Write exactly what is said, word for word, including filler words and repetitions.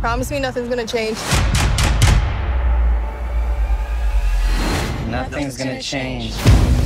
Promise me nothing's gonna change. Nothing's gonna change.